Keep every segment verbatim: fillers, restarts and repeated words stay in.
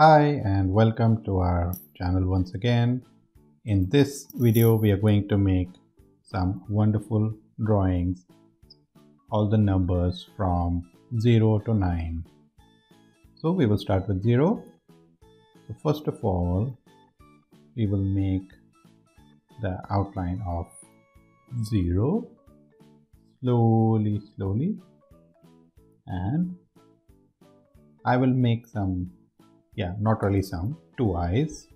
Hi and welcome to our channel once again. In this video we are going to make some wonderful drawings, all the numbers from zero to nine. So we will start with zero. So first of all we will make the outline of zero slowly slowly, and I will make some yeah not really some two eyes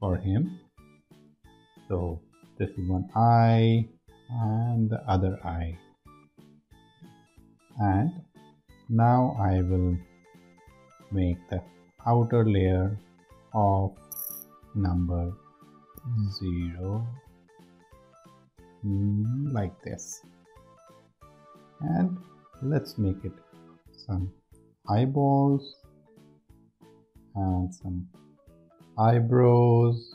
for him. So this is one eye and the other eye, and now I will make the outer layer of number zero like this, and let's make it some eyeballs and some eyebrows.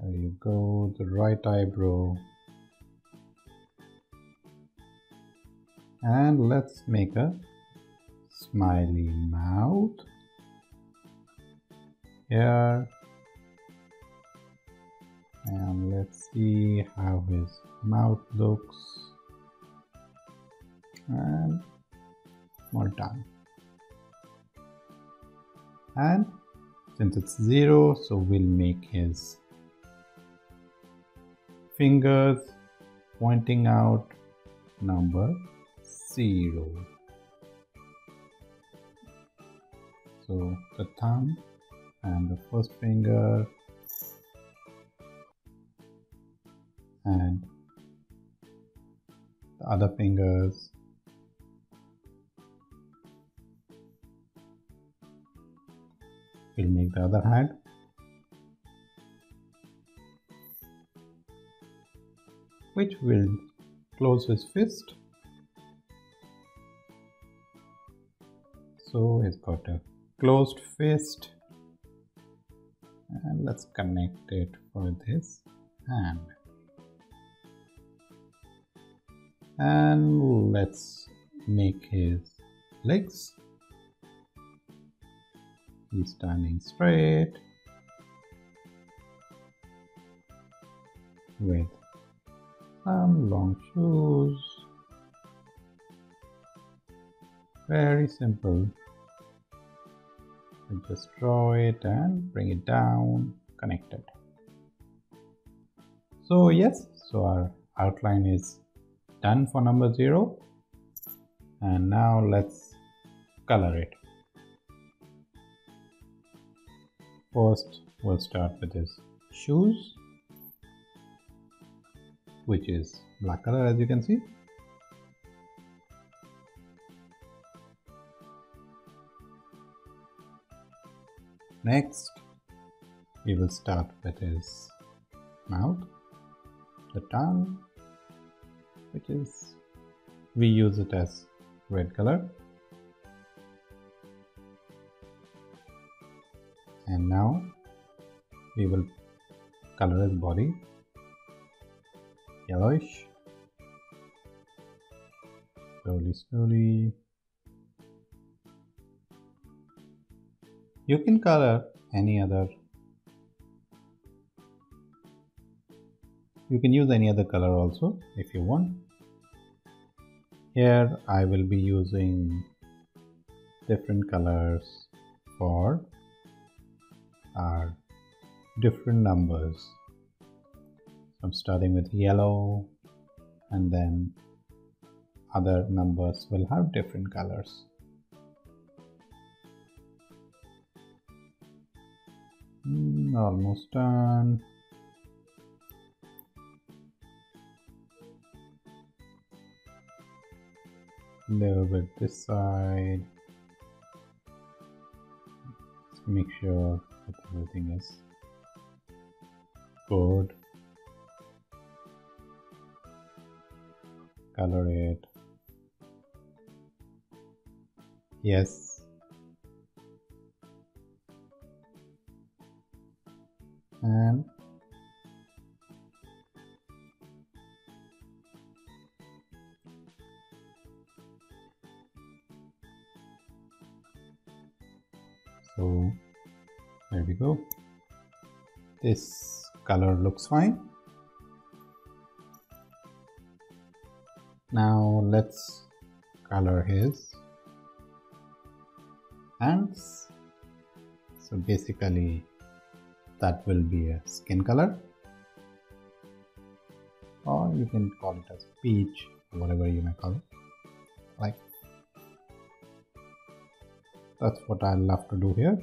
There you go, the right eyebrow. And let's make a smiley mouth here, and let's see how his mouth looks, and we're done. And since it's zero, so we'll make his fingers pointing out number zero. So the thumb and the first finger, and the other fingers, we'll make the other hand, which will close his fist. So he's got a closed fist, and let's connect it with his hand. And let's make his legs. He's standing straight with some long shoes. Very simple. We just draw it and bring it down, connect it. So yes, so our outline is done for number zero, and now let's color it. First we'll start with his shoes, which is black color as you can see. Next we will start with his mouth, the tongue, which is we use it as red color. And now we will color his body yellowish, slowly slowly. You can color any other, you can use any other color also if you want. Here I will be using different colors for our different numbers. I'm starting with yellow, and then other numbers will have different colors. Mm, almost done. Little bit this side. Let's make sure that everything is good. Color it. Yes. And So there we go. This color looks fine. Now let's color his hands. So basically that will be a skin color, or you can call it as peach or whatever you may call it. Like, that's what I love to do here.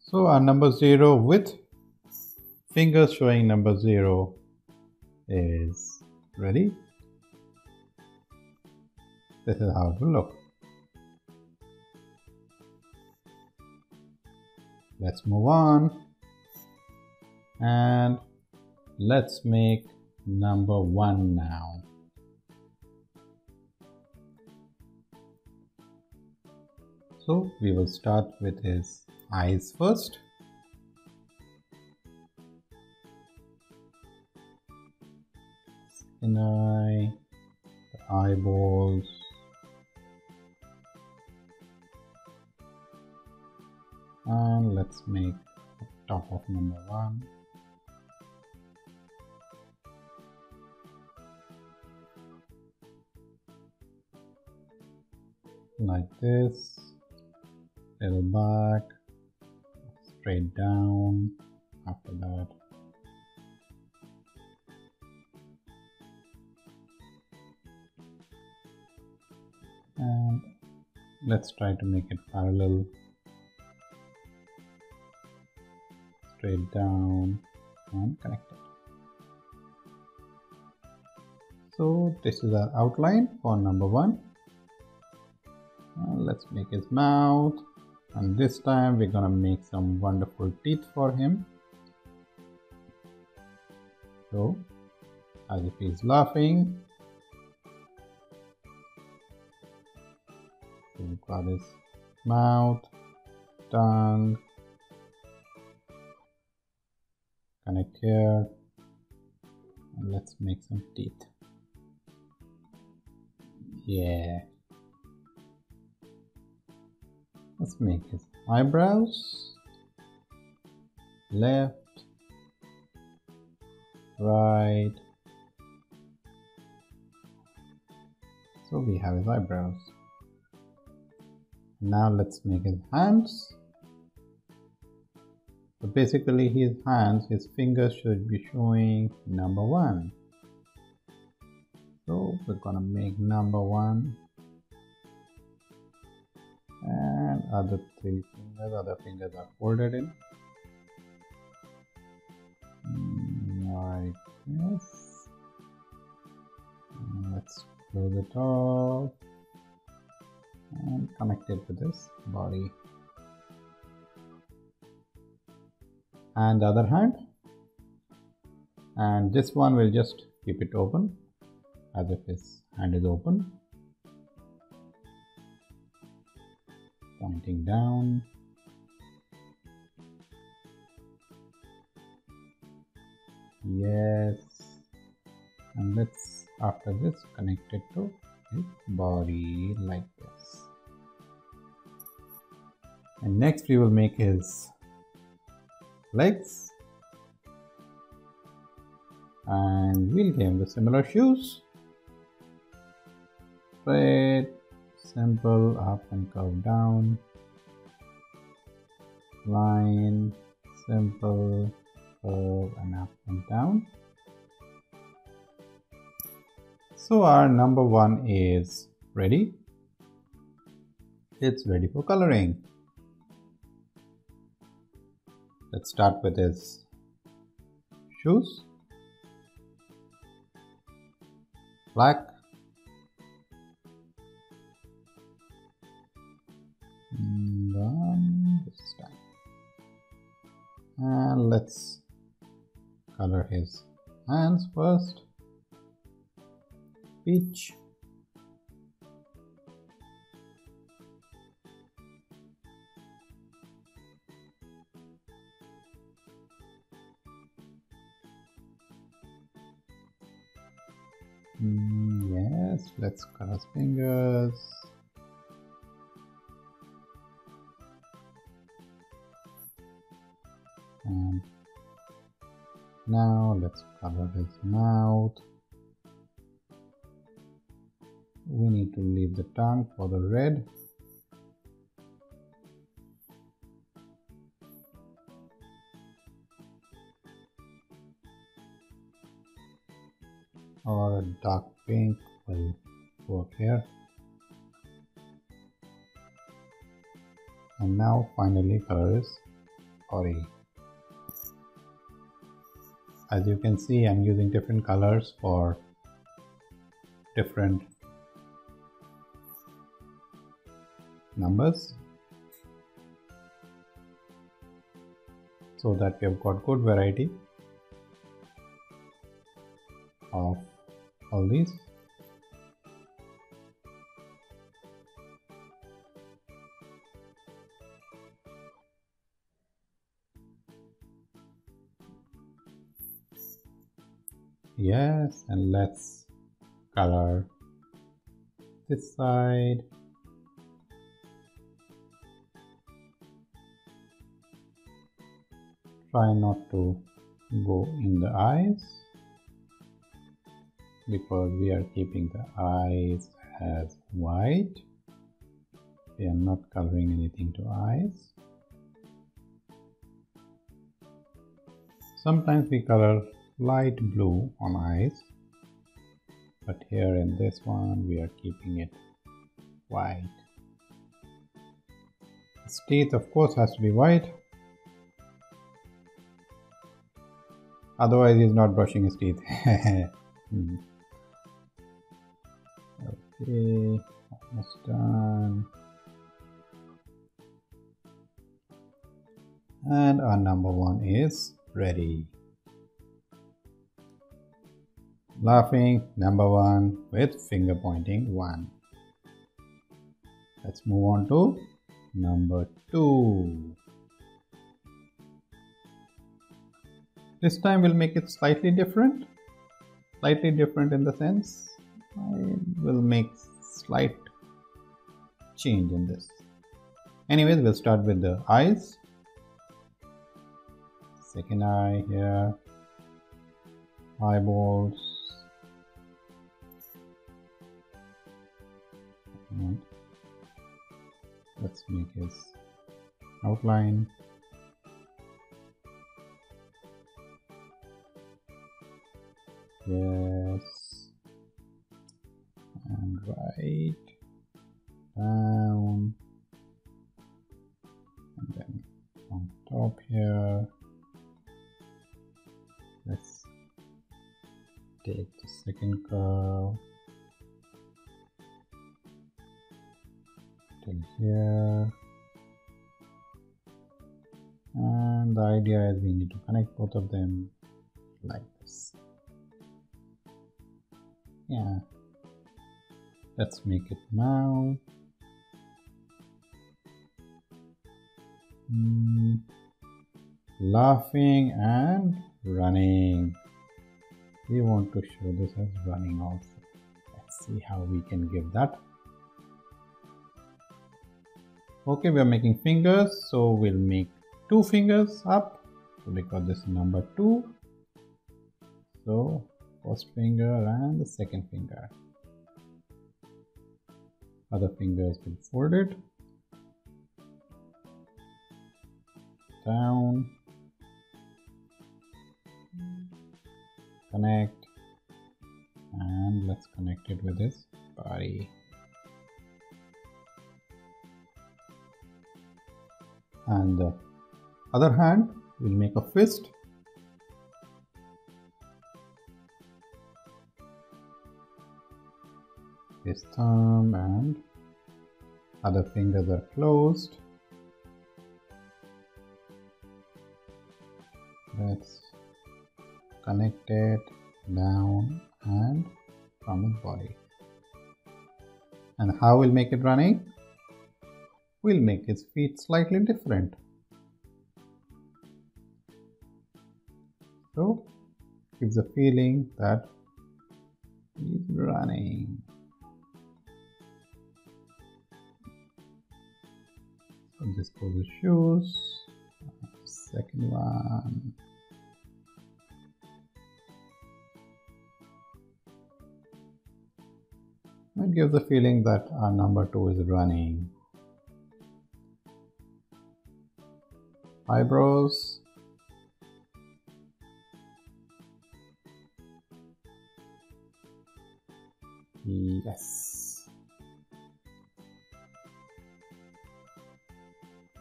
So our number zero with fingers showing number zero is ready. This is how it will look. Let's move on and let's make number one now. So we will start with his eyes first. Skin eye, the eyeballs, and let's make the top of number one. Like this, little back, straight down, after that. And let's try to make it parallel. Straight down and connect it. So this is our outline for number one. Let's make his mouth, and this time we're gonna make some wonderful teeth for him. So as if he's laughing, so we've got his mouth, tongue, connect here, and let's make some teeth. Yeah. Let's make his eyebrows, left, right. So we have his eyebrows. Now let's make his hands. So basically his hands, his fingers should be showing number one. So we're gonna make number one. And other three fingers, other fingers are folded in. Like this. And let's close it off and connect it to this body. And the other hand. And this one will just keep it open as if his hand is open. Pointing down, yes, and let's after this connect it to his body like this. And next we will make his legs, and we'll give him the similar shoes. Straight, simple, up and curve down, line, simple, curve and up and down. So our number one is ready. It's ready for coloring. Let's start with his shoes. Black. And let's color his hands first. Peach. Mm, yes, let's cross fingers. And now let's cover his mouth. We need to leave the tongue for the red. Or a dark pink will work here. And now finally color is Ori. As you can see, I'm using different colors for different numbers, so that we have got good variety of all these. Yes, and let's color this side. Try not to go in the eyes, because we are keeping the eyes as white. We are not coloring anything to eyes. Sometimes we color light blue on eyes, but here in this one we are keeping it white. His teeth of course has to be white, otherwise he's not brushing his teeth. Hmm. Okay, almost done. And our number one is ready. Laughing number one with finger pointing one. Let's move on to number two. This time we'll make it slightly different. Slightly different in the sense, I will make slight change in this. Anyways, we'll start with the eyes. Second eye here. Eyeballs. And let's make his outline. Yes, and right, down, and then on top here, let's take the second curve till here, and the idea is we need to connect both of them like this. Yeah, let's make it now. Mm. Laughing and running. We want to show this as running also. Let's see how we can give that. Okay, we are making fingers, so we'll make two fingers up, because this is number two. So first finger and the second finger. Other fingers will fold it down, connect, and let's connect it with his body. And the other hand will make a fist. His thumb and other fingers are closed. Let's connect it down and from his body. And how we'll make it running? We'll make his feet slightly different. So gives a feeling that he's running. So this for the shoes. Second one. It gives the feeling that our number two is running. Eyebrows. Yes.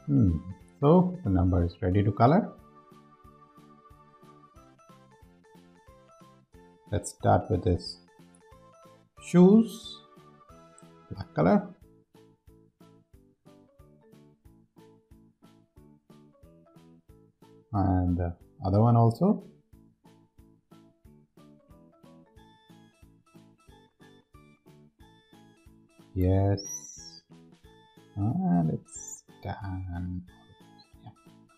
Hmm. So the number is ready to color. Let's start with this. Shoes. Black color. And the other one also. Yes. And it's done. Yeah.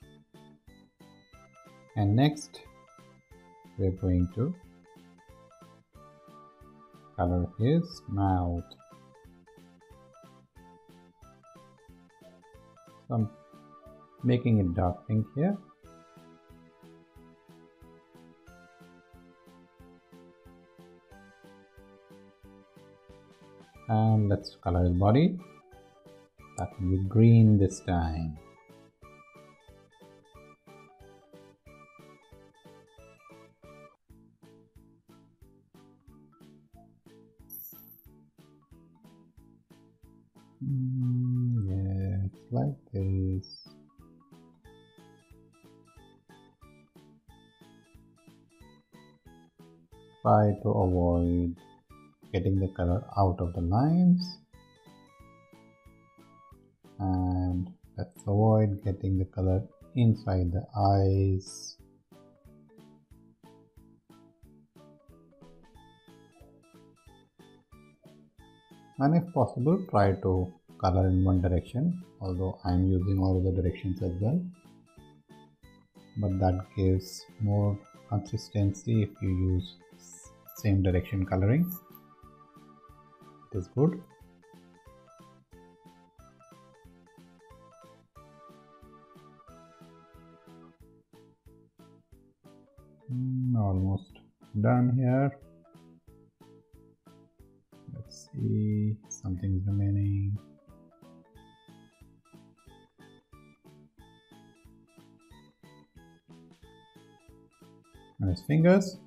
And next we're going to color his mouth. So I'm making it dark pink here. And let's color his body. That will be green this time. Mm, yes, like this. Try to avoid getting the color out of the lines, and let's avoid getting the color inside the eyes. And if possible, try to color in one direction, although I'm using all the directions as well, but that gives more consistency if you use same direction coloring. It is good. Mm, almost done here. Let's see, something's remaining. And his fingers.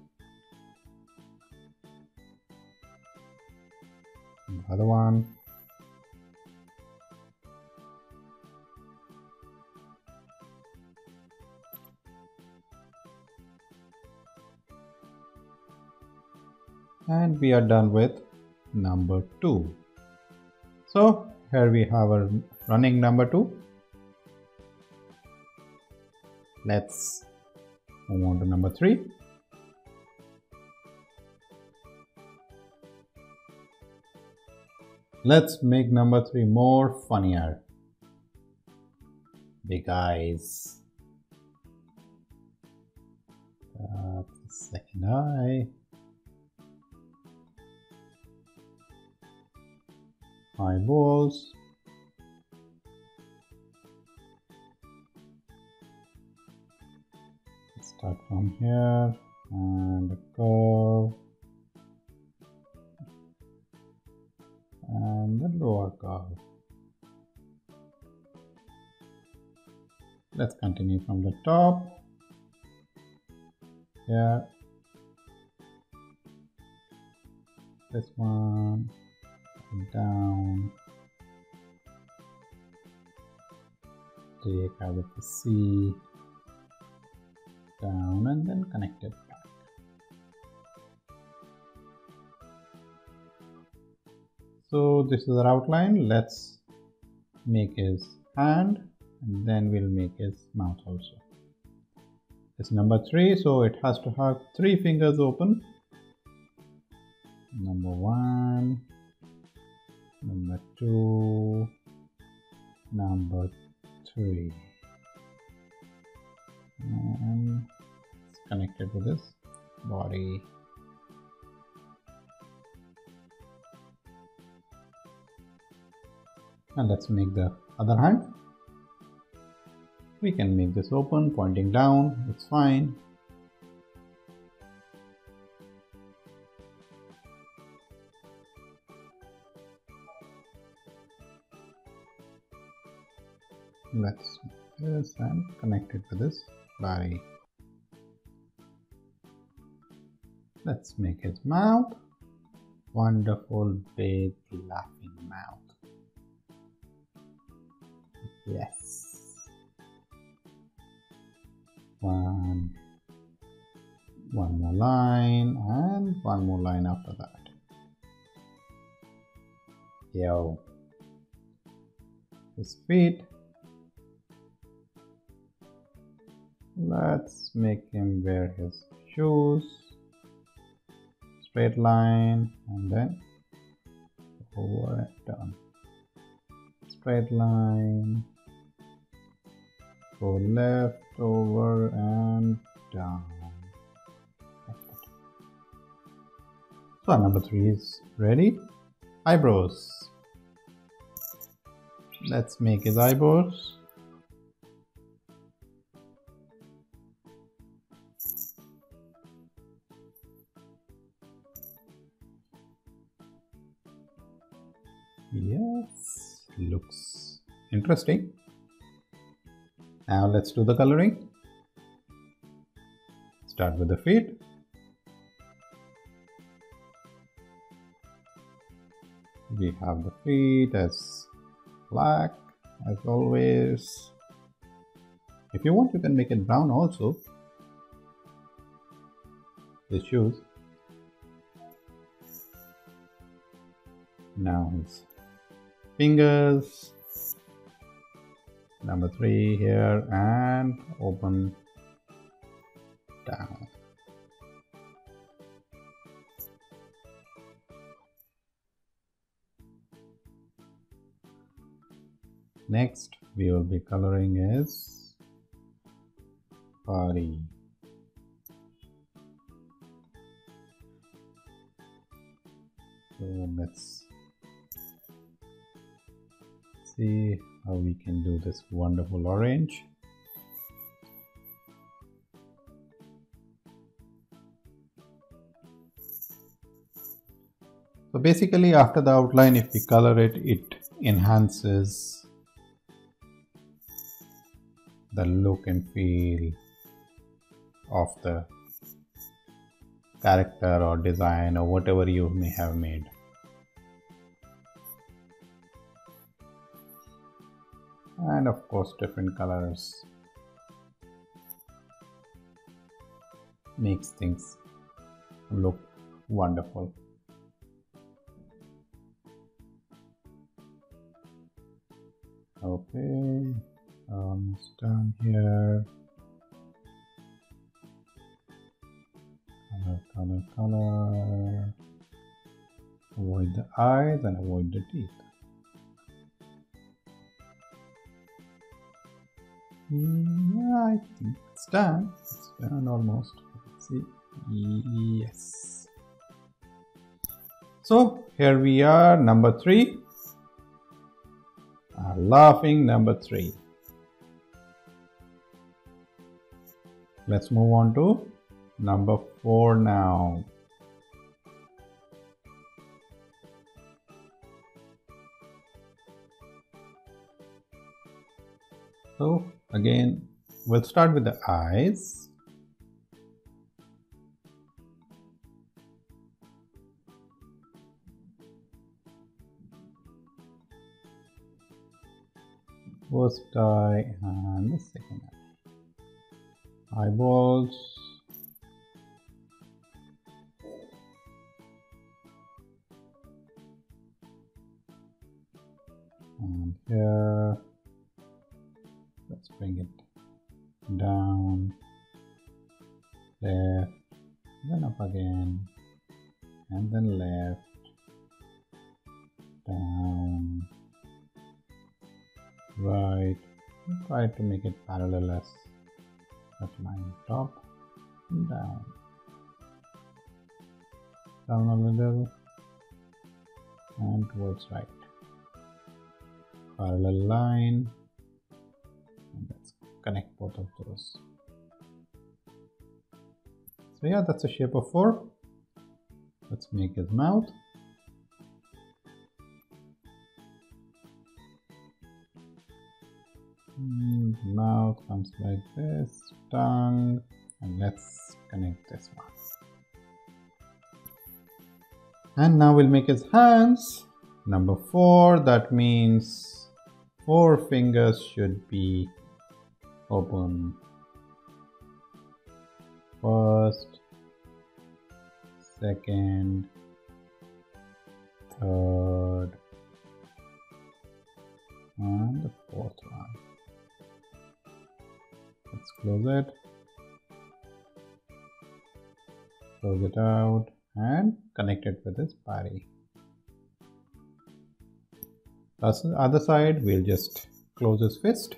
Other one. And we are done with number two. So here we have our running number two. Let's move on to number three. Let's make number three more funnier. Big eyes. That's the second eye. Eyeballs. Let's start from here and a curve. And the lower curve. Let's continue from the top. Here. This one. Down. Take out of the C. Down and then connect it. So this is our outline. Let's make his hand and then we'll make his mouth also. It's number three, so it has to have three fingers open. Number one, number two, number three. And it's connected with his body. And let's make the other hand. We can make this open, pointing down, it's fine. Let's make this and connect it to this body. Let's make his mouth. Wonderful big laughing mouth. Yes. One. One more line and one more line after that. Yo. His feet. Let's make him wear his shoes. Straight line and then over and down. Straight line, go left, over and down. So number three is ready. Eyebrows. Let's make his eyebrows. Yes, looks interesting. Now let's do the coloring. Start with the feet. We have the feet as black as always. If you want, you can make it brown also. The shoes. Now it's fingers, number three here, and open down. Next we will be coloring his body. So let's see how we can do this wonderful orange. So basically after the outline, if we color it, it enhances the look and feel of the character or design or whatever you may have made. And of course different colors makes things look wonderful. Okay, almost done here. Color, color, color. Avoid the eyes and avoid the teeth. I think it's done. It's done almost. Let's see. Yes. So here we are, number three. Our laughing number three. Let's move on to number four now. So again, we'll start with the eyes. First eye and the second eye. Eyeballs. And here. Let's bring it down, left, then up again, and then left, down, right. Try to make it parallel as that line, top, and down, down a little, and towards right, parallel line. That's connect both of those. So yeah, that's a shape of four. Let's make his mouth. And mouth comes like this, tongue, and let's connect this one. And now we'll make his hands. Number four, that means four fingers should be open. First, second, third, and the fourth one. Let's close it, close it out, and connect it with this body. That's the other side. We'll just close his fist.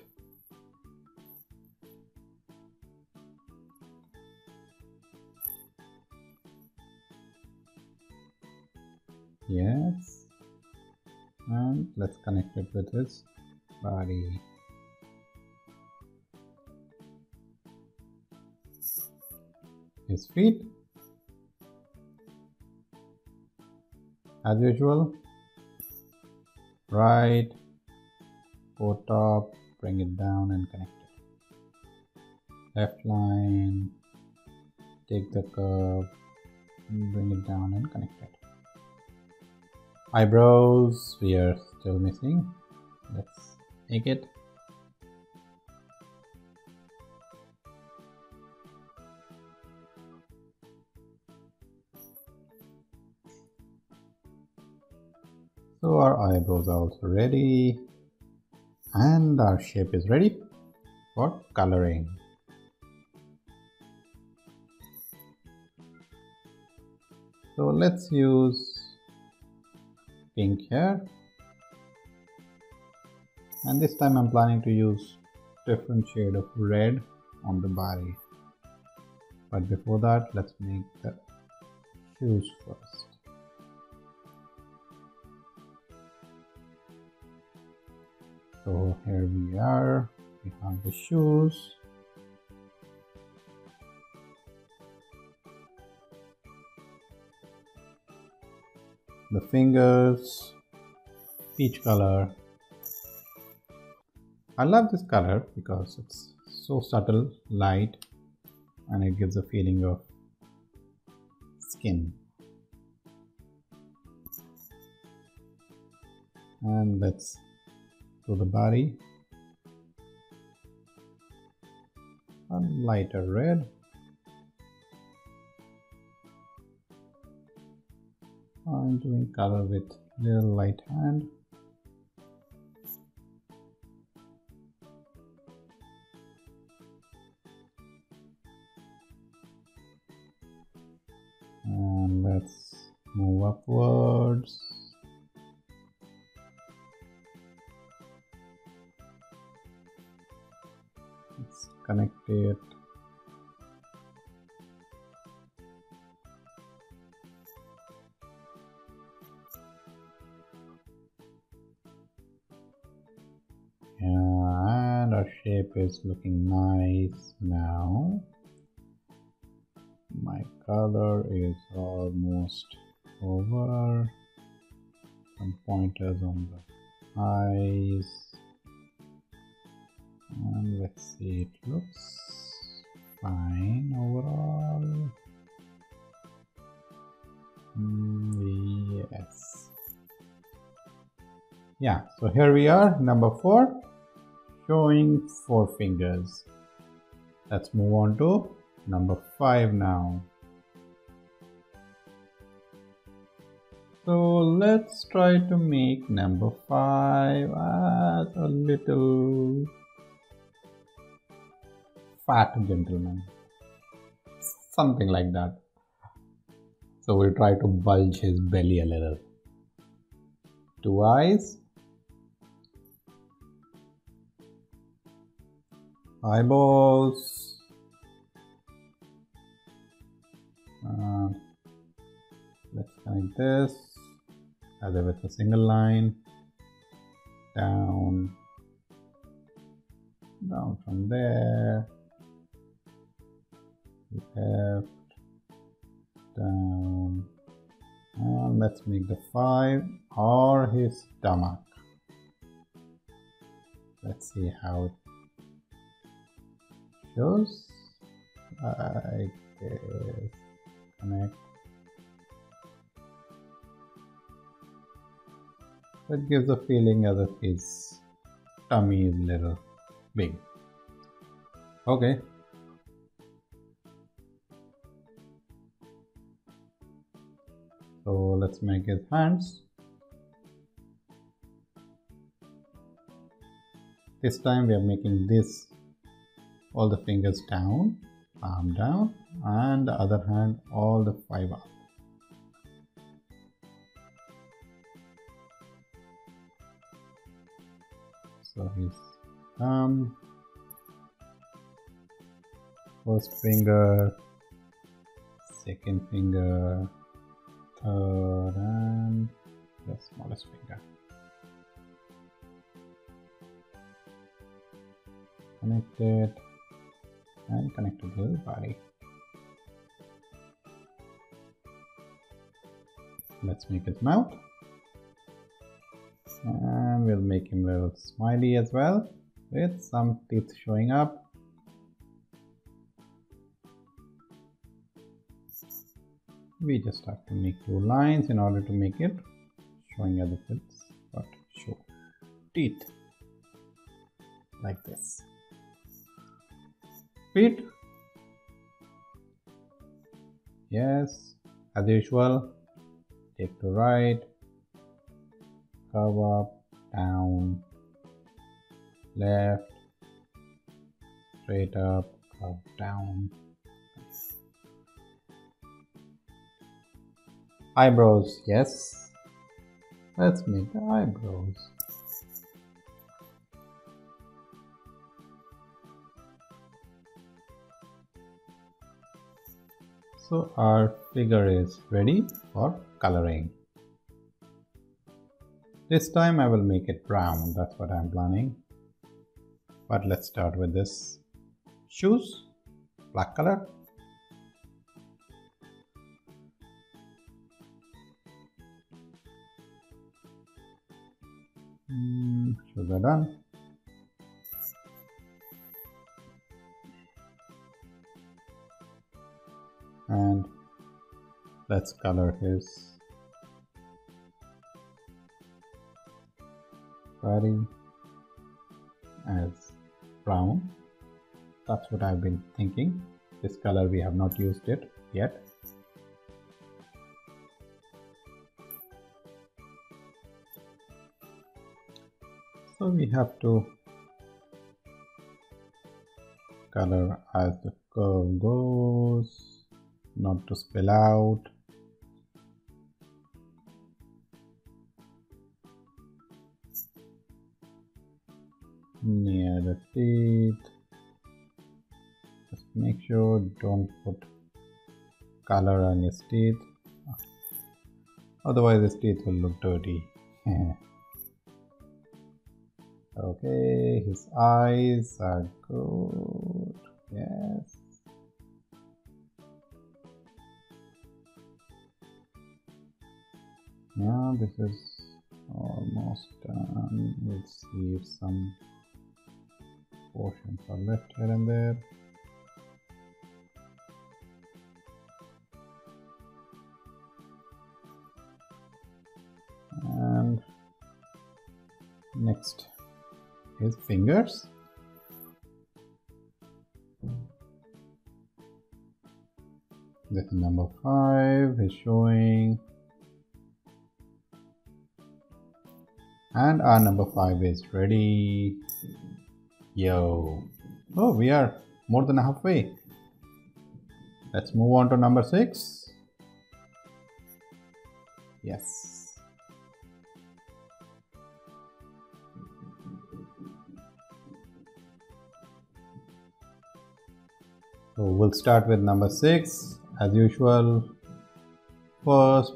Yes, and let's connect it with his body. His feet, as usual, right, go top, bring it down and connect it. Left line, take the curve, bring it down and connect it. Eyebrows, we are still missing. Let's make it. So our eyebrows are also ready. And our shape is ready for coloring. So let's use pink here, and this time I'm planning to use different shade of red on the body, but before that let's make the shoes first. So here we are, we have the shoes. The fingers, peach color. I love this color because it's so subtle, light, and it gives a feeling of skin. And let's do the body. A lighter red. I'm doing color with little light hand. And let's move upwards. Let's connect it. Shape is looking nice now. My color is almost over. Some pointers on the eyes, and let's see, it looks fine overall. Mm, yes. Yeah, so here we are, number four. Showing four fingers. Let's move on to number five now. So let's try to make number five as a little fat gentleman, something like that. So we'll try to bulge his belly a little. Two eyes. Eyeballs, uh, let's connect this either with a single line, down, down from there, left, down, and let's make the five or his stomach. Let's see how it shows. I guess connect. That gives a feeling as if his tummy is a little big. Okay. So let's make his hands. This time we are making this all the fingers down, palm down, and the other hand all the five up. So his thumb, first finger, second finger, third, and the smallest finger. Connect it and connect it to the body. Let's make his mouth. And we'll make him a little smiley as well, with some teeth showing up. We just have to make two lines in order to make it showing other bits, but show teeth like this. Feet. Yes, as usual, take to right. Curve up, down, left, straight up, curve down. Eyebrows, yes. Let's make the eyebrows. So our figure is ready for coloring. This time I will make it brown, that's what I'm planning. But let's start with this. Shoes, black color. Mm, shoes are done. And let's color his body as brown. That's what I've been thinking. This color we have not used it yet. So we have to color as the curve goes, not to spill out. Near the teeth, just make sure don't put color on his teeth, otherwise his teeth will look dirty. Okay, his eyes are good, yes. Now this is almost done, we'll see if some portions are left here and there. And next is fingers. This is number five is showing. And our number five is ready. Yo, oh, we are more than halfway. Let's move on to number six. Yes. So we'll start with number six. As usual, first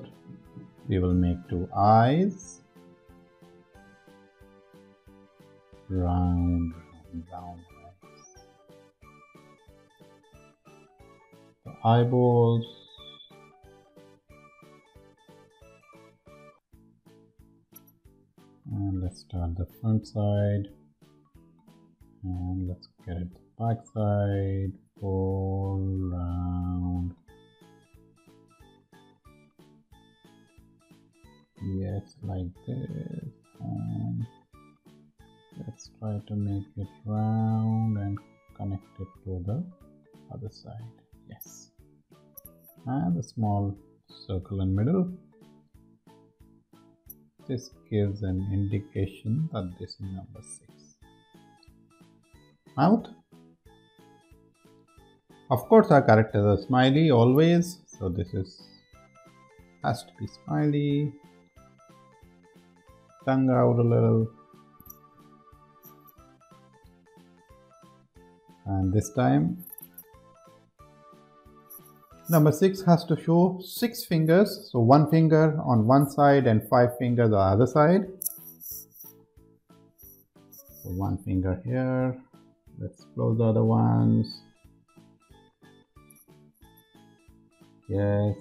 we will make two eyes. Round. Round, eyeballs. And let's start the front side. And let's get it the back side. All round. Yes, like this. And let's try to make it round and connect it to the other side. Yes. And a small circle in middle. This gives an indication that this is number six. Mouth. Of course, our characters are smiley always, so this is has to be smiley. Tongue out a little. And this time, number six has to show six fingers. So one finger on one side and five fingers on the other side. So one finger here. Let's close the other ones. Yes,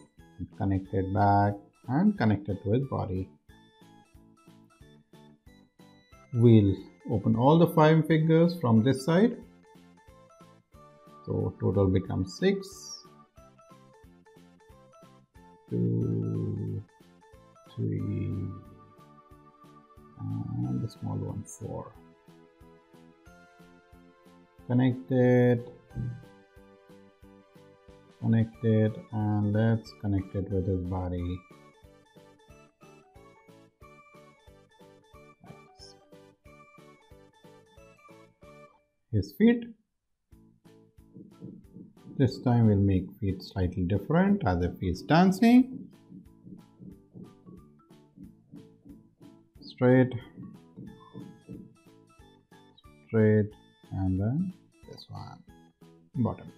connect it back and connect it to his body. We'll open all the five fingers from this side. So total becomes six. Two, three, and the small one, four. Connect it. Connect it, and let's connect it with his body. Nice. His feet. This time we'll make feet slightly different as if he's dancing. Straight, straight, and then this one, bottom.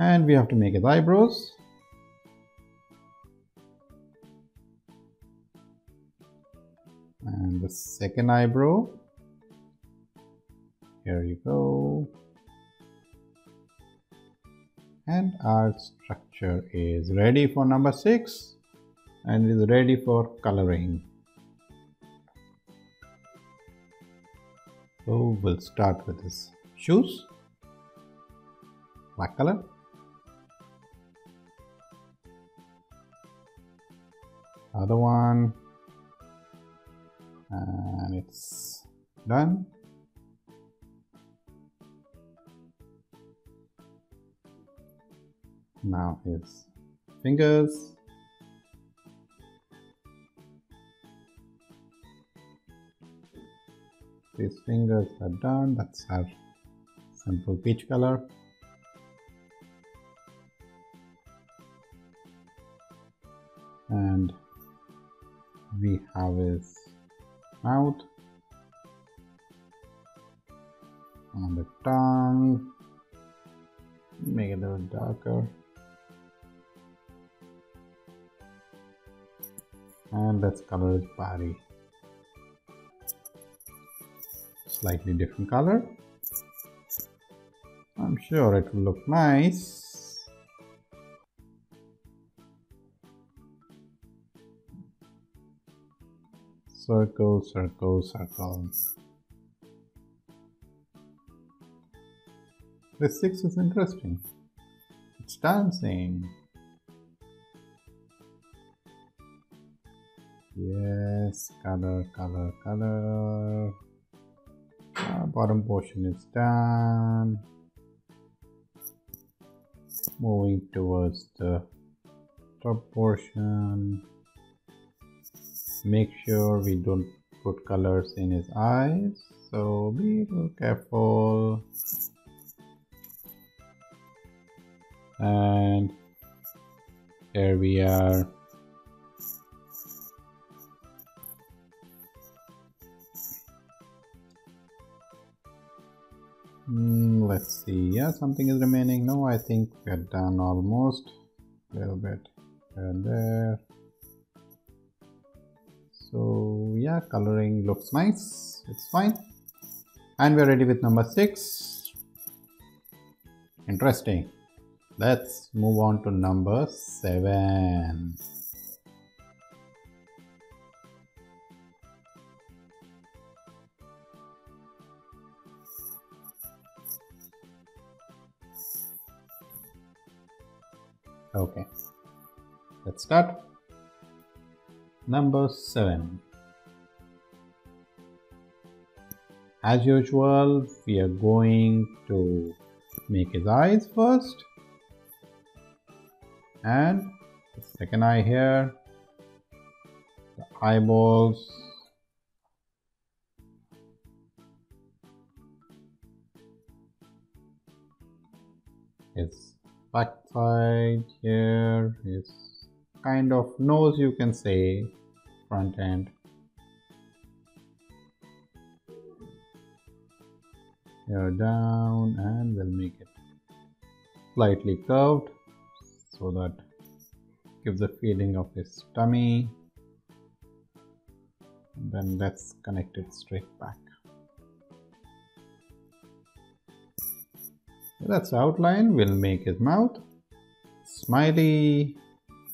And we have to make his eyebrows. And the second eyebrow. Here you go. And our structure is ready for number six and is ready for coloring. So we'll start with his shoes. Black color. Other one, and it's done. Now it's fingers, these fingers are done. That's our simple peach color. And we have his mouth on the tongue, make it a little darker, and let's color his body, slightly different color. I'm sure it will look nice. Circle, circle, circle. This six is interesting. It's dancing. Yes, color, color, color. Our bottom portion is done. Moving towards the top portion. Make sure we don't put colors in his eyes, so be careful. And here we are. Mm, let's see. Yeah, something is remaining. No, I think we're done almost. A little bit here and there. So yeah, coloring looks nice, it's fine. And we're ready with number six. Interesting. Let's move on to number seven. Okay, let's start. Number seven. As usual, we are going to make his eyes first, and the second eye here, the eyeballs, his back side here, his kind of nose, you can say, front end. Here down, and we'll make it slightly curved so that gives a feeling of his tummy, and then let's connect it straight back. That's the outline. We'll make his mouth smiley,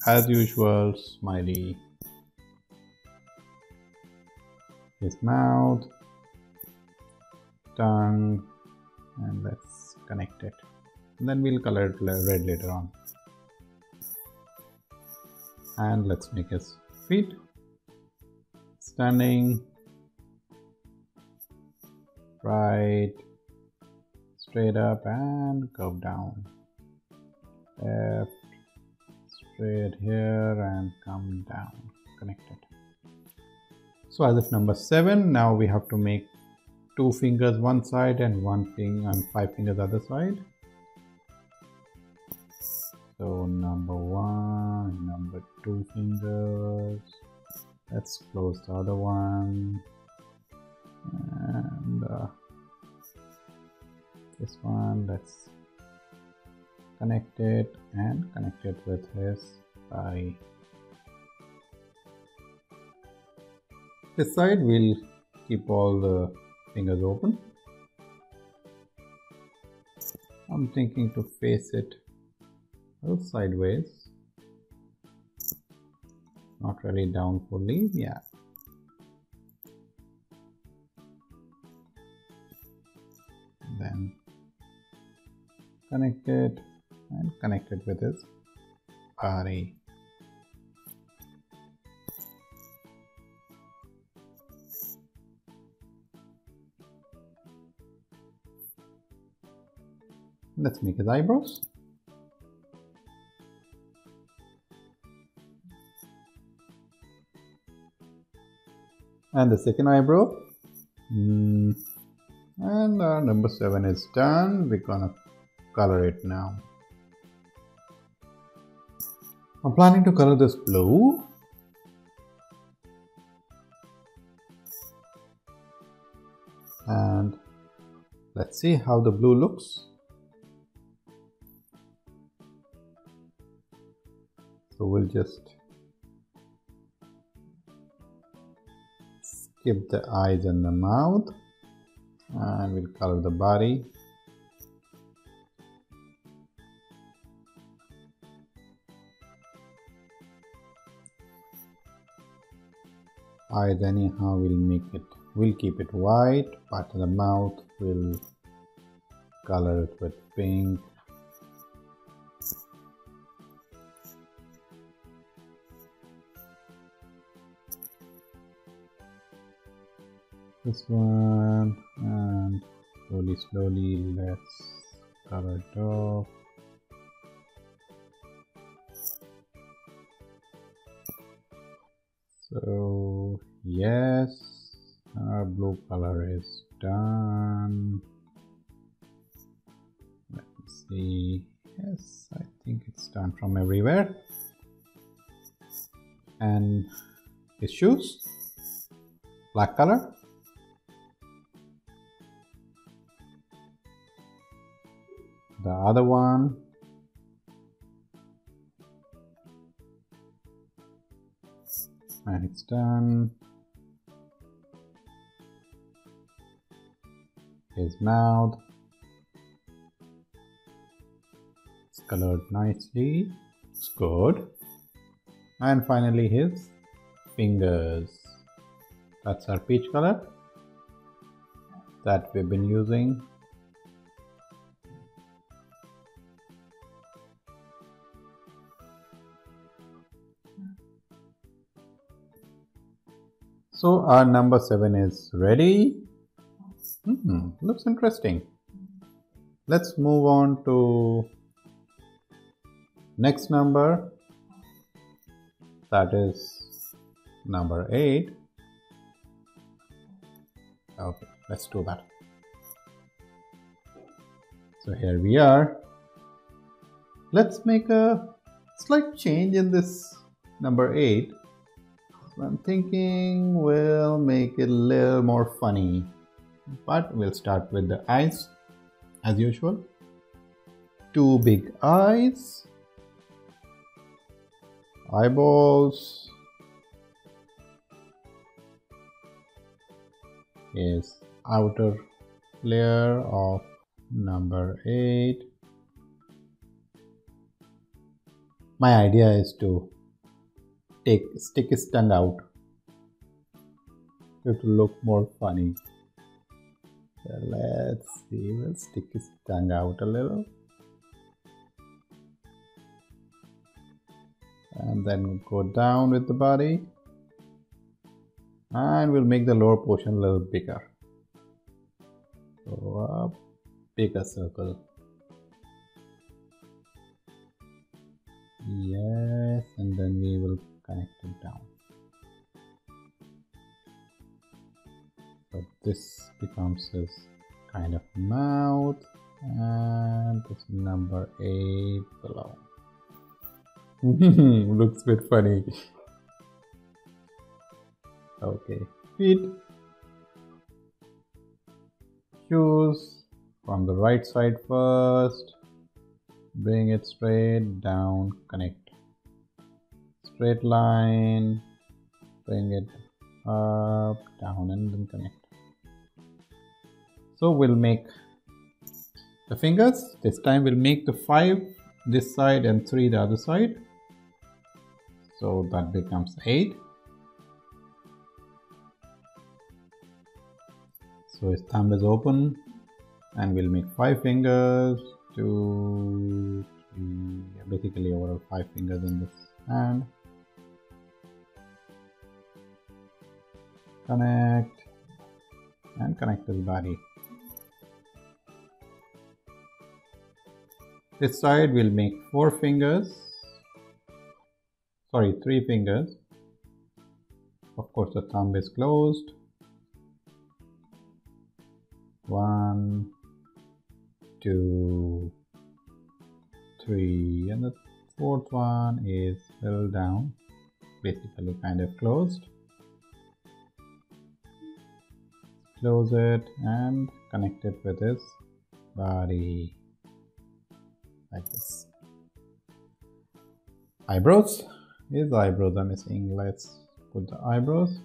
as usual, smiley, his mouth, tongue, and let's connect it, and then we'll color it red later on. And let's make his feet standing right, straight up and curve down, left, straight here and come down, connected. So as of number seven, now we have to make two fingers one side and one finger and five fingers other side. So number one, number two fingers, let's close the other one, and uh, this one, let's connect it and connect it with his thigh. This side we'll keep all the fingers open. I'm thinking to face it a little sideways, not really down fully, yeah. And then connect it and connect it with his body. Let's make his eyebrows. And the second eyebrow. Mm. And our number seven is done. We're gonna color it now. I'm planning to color this blue. And let's see how the blue looks. So we'll just skip the eyes and the mouth, and we'll color the body. Eyes anyhow we'll make it, we'll keep it white, but the mouth we'll color it with pink. This one, and slowly slowly let's color it off. So yes, our blue color is done. Let me see. Yes, I think it's done from everywhere. And his shoes, black color. The other one, and it's done. His mouth, colored nicely. It's good. And finally his fingers. That's our peach color that we've been using. So our number seven is ready. Hmm, looks interesting. Let's move on to next number, that is number eight. Okay, let's do that. So here we are. Let's make a slight change in this number eight. So I'm thinking we'll make it a little more funny, but we'll start with the eyes as usual. Two big eyes, eyeballs. Is outer layer of number eight. My idea is to take stick his tongue out. It will look more funny. So let's see. We'll stick his tongue out a little, and then go down with the body. And we'll make the lower portion a little bigger. So a bigger circle. Yes, and then we will connect it down. So this becomes his kind of mouth, and this number eight below. Looks a bit funny. Okay, feet, shoes from the right side first, bring it straight down, connect, straight line, bring it up, down and then connect. So we'll make the fingers, this time we'll make the five this side and three the other side, so that becomes eight. So his thumb is open and we'll make five fingers, two, three, basically overall five fingers in this hand. Connect and connect his body. This side we'll make four fingers, sorry three fingers. Of course the thumb is closed. One, two, three, and the fourth one is held down, basically kind of closed. Close it and connect it with his body, like this. Eyebrows, his eyebrows are missing, let's put the eyebrows.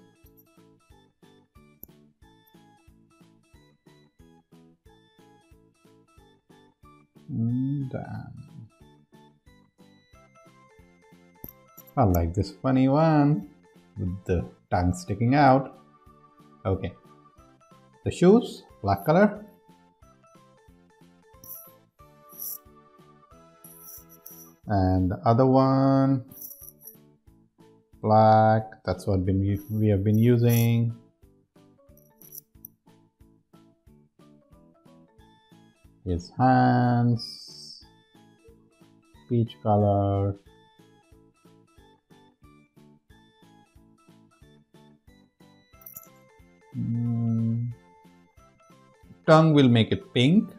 Damn. I like this funny one with the tongue sticking out. Okay, the shoes, black color. And the other one, black, that's what been we have been using. His hands, peach color, mm. Tongue will make it pink,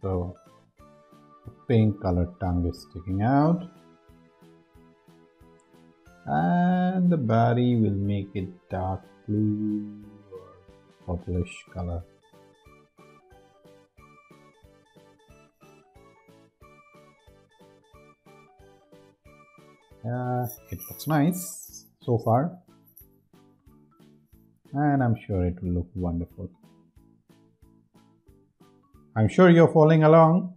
so the pink colored tongue is sticking out. And the body will make it dark blue or purplish color. Yeah, it looks nice so far, and I'm sure it will look wonderful. I'm sure you're following along.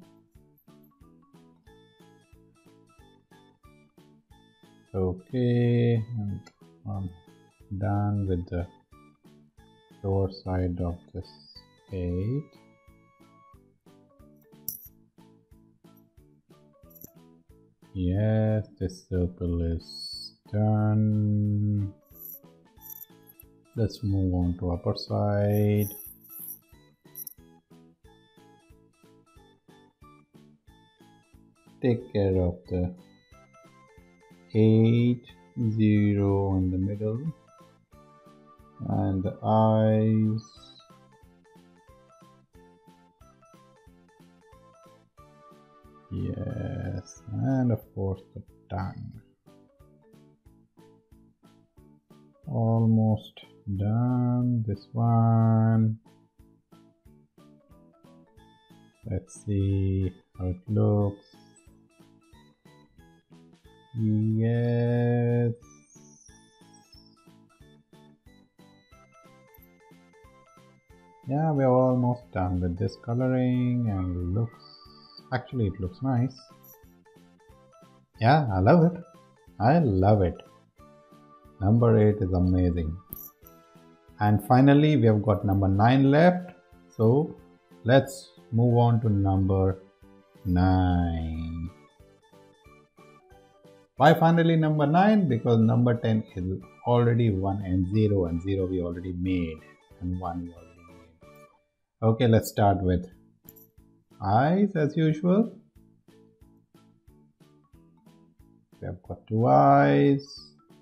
Okay, and I'm done with the lower side of this eight. Yes, this circle is done. Let's move on to upper side. Take care of the eight, zero in the middle, and the eyes. Yes, and of course the tongue. Almost done. This one. Let's see how it looks. Yes. Yeah, we're almost done with this coloring, and looks, actually it looks nice. Yeah, I love it. I love it. Number eight is amazing. And finally we have got number nine left. So let's move on to number nine. Why finally number nine? Because number ten is already one and zero, and zero we already made, and one we already made. Okay, let's start with eyes as usual. We have got two eyes,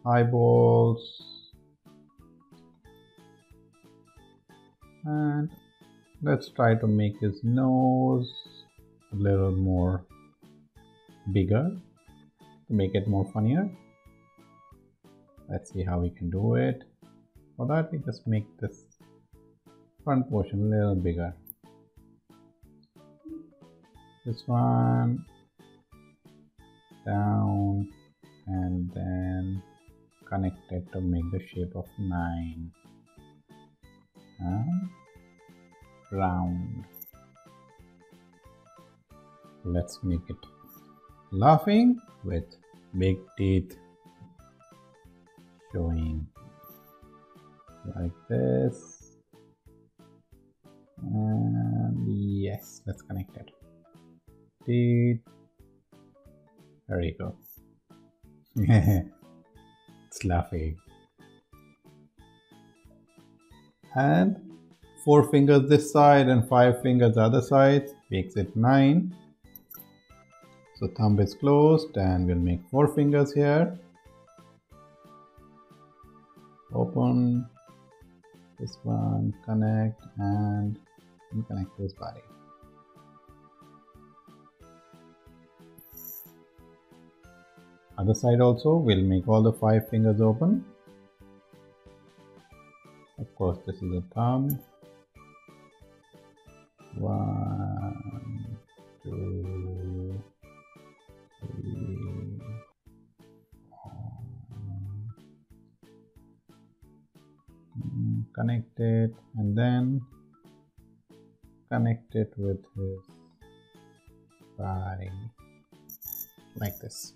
eyeballs, and let's try to make his nose a little more bigger. Make it more funnier. Let's see how we can do it. For that we just make this front portion a little bigger. This one down and then connect it to make the shape of nine and round. Let's make it laughing with big teeth showing, like this, and yes, let's connect it. Teeth, there you go. It's laughing. And four fingers this side and five fingers the other side makes it nine. So thumb is closed and we'll make four fingers here. Open this one, connect and connect this body. Other side also, we'll make all the five fingers open. Of course, this is a thumb. One, two. Connect it and then connect it with his body, like this.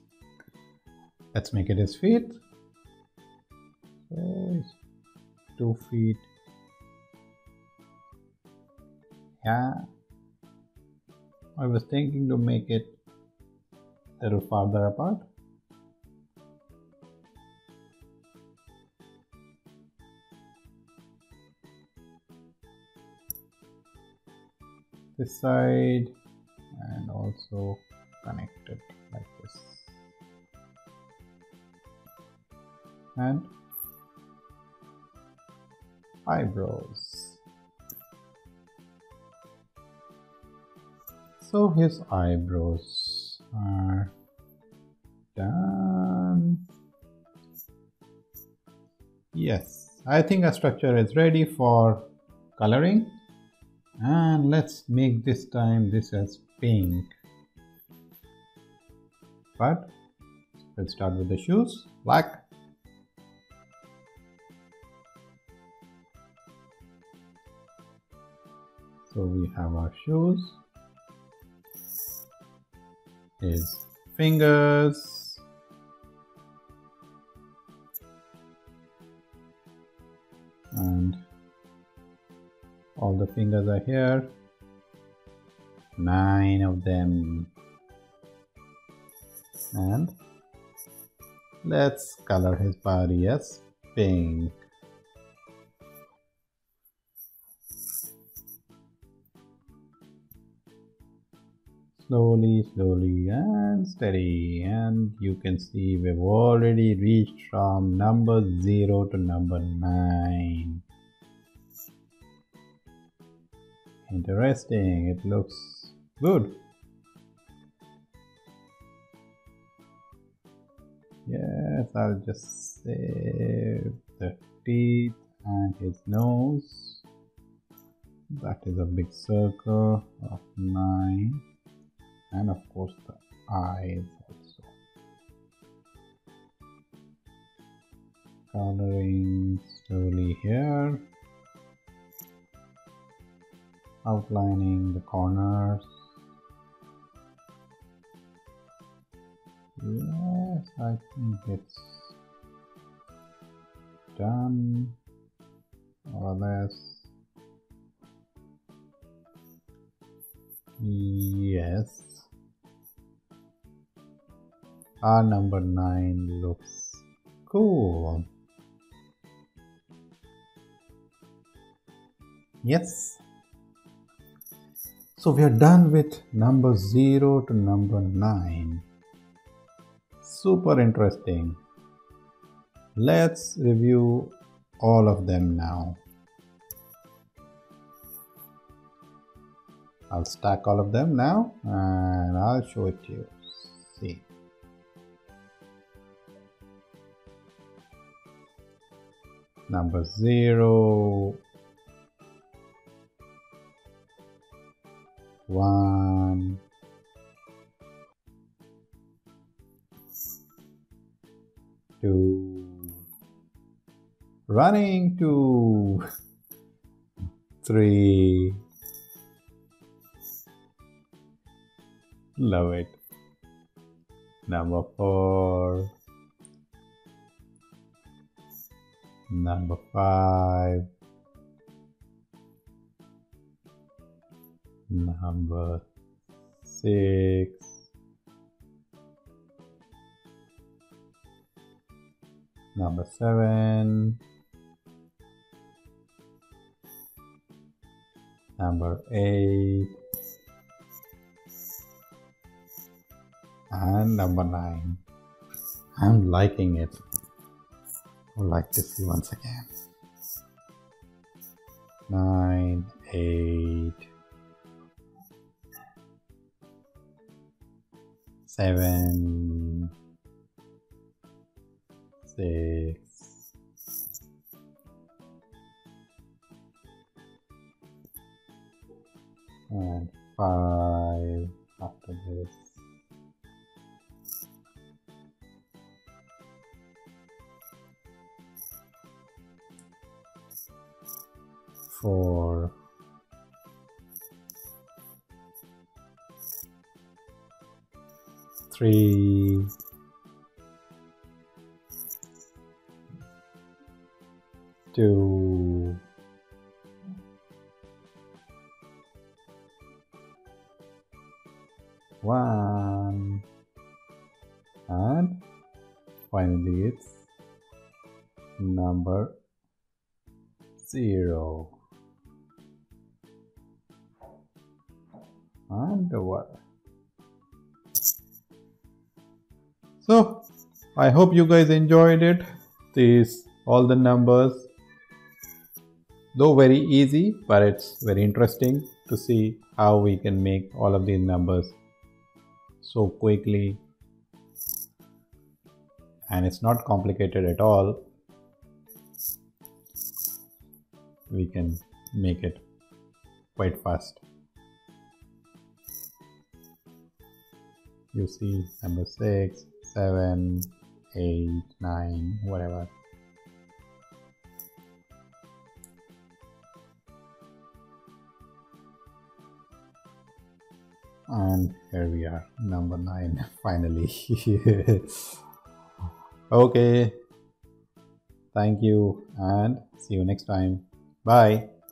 Let's make it his feet. So two feet. Yeah, I was thinking to make it a little farther apart. This side, and also connect it like this, and eyebrows. So his eyebrows are done. Yes, I think our structure is ready for coloring. And let's make this time this as pink. But let's start with the shoes. Black. So we have our shoes, his fingers, and all the fingers are here, nine of them. And let's color his body as pink. Slowly, slowly and steady, and you can see we've already reached from number zero to number nine. Interesting, it looks good. Yes, I'll just save the teeth and his nose. That is a big circle of nine. And of course the eyes also. Coloring slowly here. Outlining the corners. Yes, I think it's done, or less. Yes. Our number nine looks cool. Yes. So we are done with number zero to number nine. Super interesting. Let's review all of them now. I'll stack all of them now and I'll show it to you. See. Number zero, one, two, running two, three, love it, number four, number five, number six, number seven, number eight, and number nine. I'm liking it. I would like to see once again. Nine, eight, seven, six, and five after this. Four, three, two, one, and finally it's number zero. And over. So I hope you guys enjoyed it. These all the numbers, though very easy, but it's very interesting to see how we can make all of these numbers so quickly, and it's not complicated at all. We can make it quite fast. You see number six, seven, eight, nine, whatever. And here we are, number nine, finally. Okay, thank you and see you next time. Bye.